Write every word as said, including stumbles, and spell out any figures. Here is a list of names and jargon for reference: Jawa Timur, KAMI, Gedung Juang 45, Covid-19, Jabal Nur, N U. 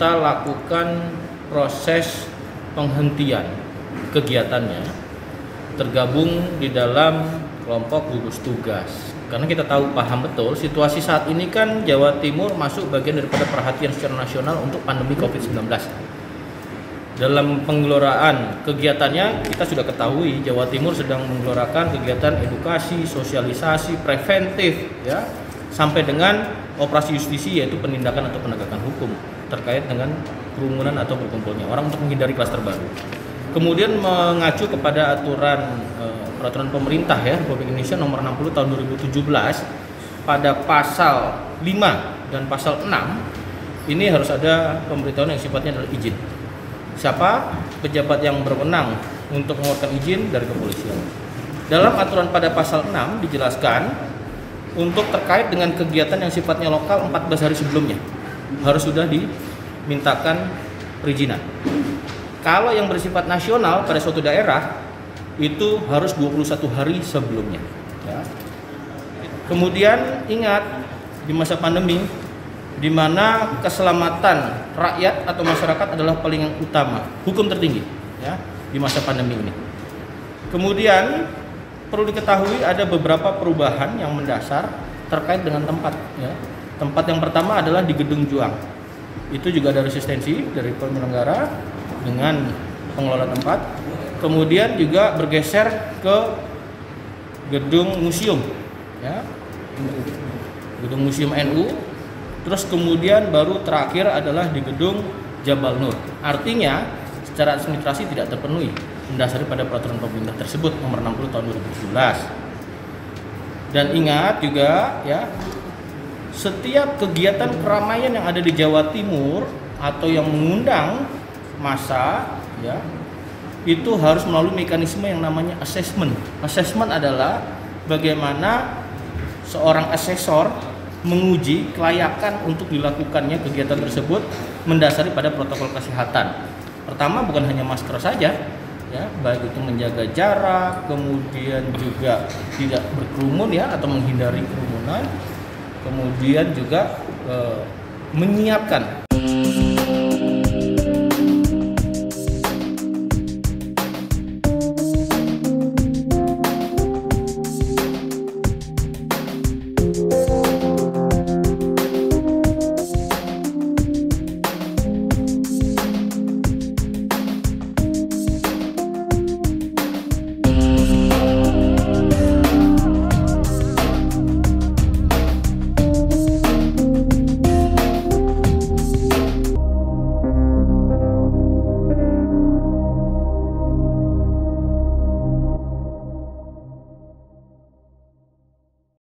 kita lakukan proses penghentian kegiatannya, tergabung di dalam kelompok gugus tugas. Karena kita tahu, paham betul situasi saat ini kan Jawa Timur masuk bagian daripada perhatian secara nasional untuk pandemi covid sembilan belas. Dalam penggeloraan kegiatannya, kita sudah ketahui Jawa Timur sedang menggelorakan kegiatan edukasi, sosialisasi, preventif, ya, sampai dengan operasi justisi, yaitu penindakan atau penegakan hukum terkait dengan kerumunan atau berkumpulnya orang untuk menghindari klaster baru. Kemudian mengacu kepada aturan eh, peraturan pemerintah ya Republik Indonesia nomor enam puluh tahun dua ribu tujuh belas pada pasal lima dan pasal enam, ini harus ada pemberitahuan yang sifatnya adalah izin. Siapa pejabat yang berwenang untuk mengeluarkan izin? Dari kepolisian. Dalam aturan pada pasal enam dijelaskan untuk terkait dengan kegiatan yang sifatnya lokal empat belas hari sebelumnya harus sudah dimintakan perizinan. Kalau yang bersifat nasional pada suatu daerah itu harus dua puluh satu hari sebelumnya. Ya. Kemudian ingat, di masa pandemi di mana keselamatan rakyat atau masyarakat adalah paling yang utama, hukum tertinggi ya di masa pandemi ini. Kemudian perlu diketahui ada beberapa perubahan yang mendasar terkait dengan tempat. Ya. Tempat yang pertama adalah di Gedung Juang. Itu juga ada resistensi dari penyelenggara dengan pengelola tempat. Kemudian juga bergeser ke gedung museum, ya, gedung museum N U. Terus kemudian baru terakhir adalah di gedung Jabal Nur. Artinya secara administrasi tidak terpenuhi mendasari pada peraturan pemerintah tersebut nomor enam puluh tahun dua ribu tujuh belas. Dan ingat juga ya, setiap kegiatan keramaian yang ada di Jawa Timur atau yang mengundang massa, ya, itu harus melalui mekanisme yang namanya assessment. Assessment adalah bagaimana seorang asesor menguji kelayakan untuk dilakukannya kegiatan tersebut mendasari pada protokol kesehatan. Pertama bukan hanya masker saja, ya, baik itu menjaga jarak, kemudian juga tidak berkerumun ya atau menghindari kerumunan, kemudian juga eh, menyiapkan